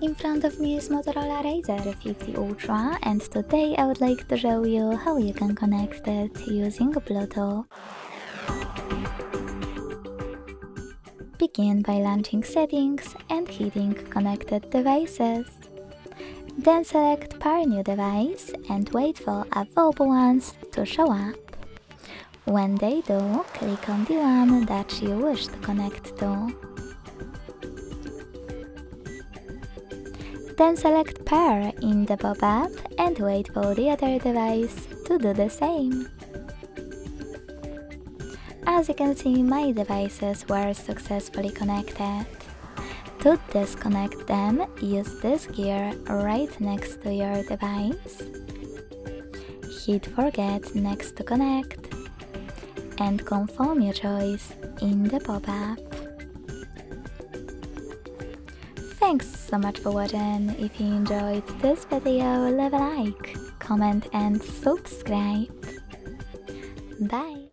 In front of me is Motorola Razr 50 Ultra, and today I would like to show you how you can connect it using Bluetooth. Begin by launching Settings and hitting Connected Devices. Then select Pair New Device and wait for available ones to show up. When they do, click on the one that you wish to connect to. Then select Pair in the pop-up and wait for the other device to do the same. As you can see, my devices were successfully connected. To disconnect them, use this gear right next to your device. Hit Forget next to connect and confirm your choice in the pop-up. Thanks so much for watching. If you enjoyed this video, leave a like, comment and subscribe. Bye!